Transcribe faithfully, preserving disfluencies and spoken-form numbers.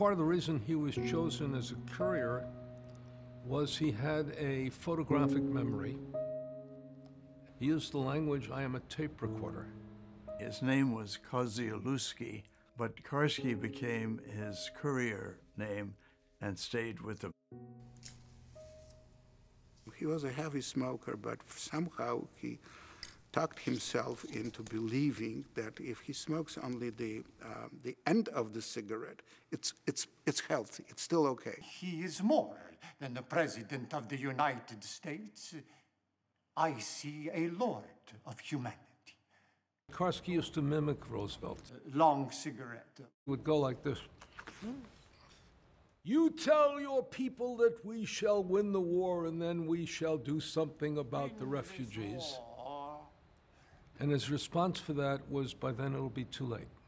part of the reason he was chosen as a courier was he had a photographic memory. He used the language, I am a tape recorder. His name was Kozieluski, but Karski became his courier name and stayed with him. He was a heavy smoker, but somehow he talked himself into believing that if he smokes only the uh, the end of the cigarette, it's it's it's healthy. It's still okay. He is more than the president of the United States. I see a lord of humanity. Karski used to mimic Roosevelt. A long cigarette. He would go like this. You tell your people that we shall win the war, and then we shall do something about the refugees. And his response for that was, by then it'll be too late.